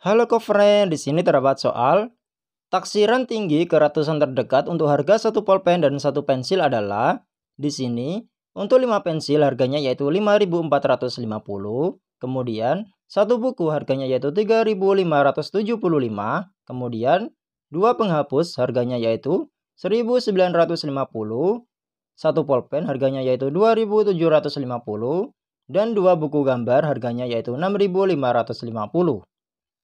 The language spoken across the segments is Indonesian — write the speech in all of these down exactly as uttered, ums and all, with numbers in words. Halo co-friend, di sini terdapat soal taksiran tinggi keratusan terdekat untuk harga satu pulpen dan satu pensil adalah. Di sini untuk lima pensil harganya yaitu lima ribu empat ratus lima puluh, kemudian satu buku harganya yaitu tiga ribu lima ratus tujuh puluh lima, kemudian dua penghapus harganya yaitu seribu sembilan ratus lima puluh, satu pulpen harganya yaitu dua ribu tujuh ratus lima puluh, dan dua buku gambar harganya yaitu enam ribu lima ratus lima puluh.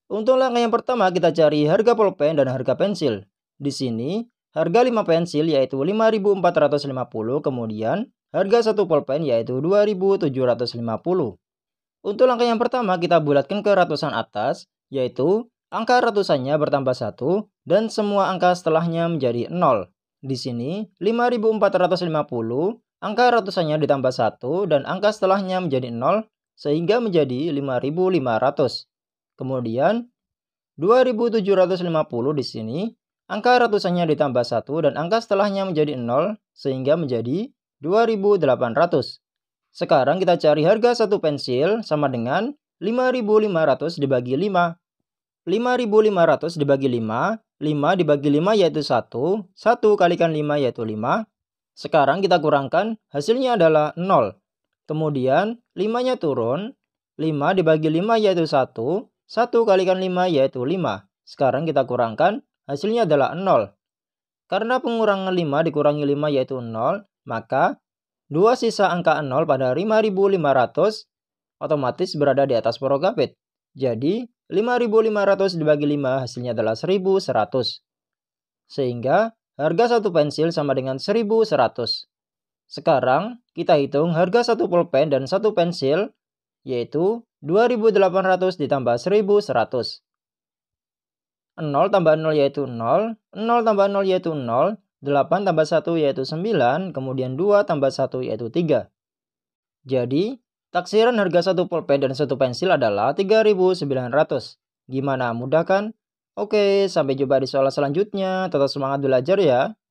Untuk langkah yang pertama kita cari harga pulpen dan harga pensil. Di sini harga lima pensil yaitu lima ribu empat ratus lima puluh, kemudian harga satu pulpen yaitu dua ribu tujuh ratus lima puluh. Untuk langkah yang pertama kita bulatkan ke ratusan atas, yaitu angka ratusannya bertambah satu dan semua angka setelahnya menjadi nol. Di sini lima ribu empat ratus lima puluh, angka ratusannya ditambah satu dan angka setelahnya menjadi nol sehingga menjadi lima ribu lima ratus. Kemudian dua ribu tujuh ratus lima puluh di sini angka ratusannya ditambah satu dan angka setelahnya menjadi nol sehingga menjadi dua ribu delapan ratus. Sekarang kita cari harga satu pensil sama dengan lima ribu lima ratus dibagi lima. lima ribu lima ratus dibagi lima, lima dibagi lima yaitu satu, satu kalikan lima yaitu lima. Sekarang kita kurangkan, hasilnya adalah nol. Kemudian limanya turun, lima dibagi lima yaitu satu, satu kalikan lima yaitu lima. Sekarang kita kurangkan, hasilnya adalah nol. Karena pengurangan lima dikurangi lima yaitu nol, maka dua sisa angka nol pada lima ribu lima ratus otomatis berada di atas porogapit. Jadi lima ribu lima ratus dibagi lima hasilnya adalah seribu seratus. Sehingga harga satu pensil sama dengan seribu seratus. Sekarang kita hitung harga satu pulpen dan satu pensil, yaitu dua ribu delapan ratus ditambah seribu seratus. nol tambah nol yaitu nol, nol tambah nol yaitu nol, delapan tambah satu yaitu sembilan, kemudian dua tambah satu yaitu tiga. Jadi, taksiran harga satu pulpen dan satu pensil adalah tiga ribu sembilan ratus. Gimana, mudah kan? Oke, sampai jumpa di soal selanjutnya. Tetap semangat belajar ya.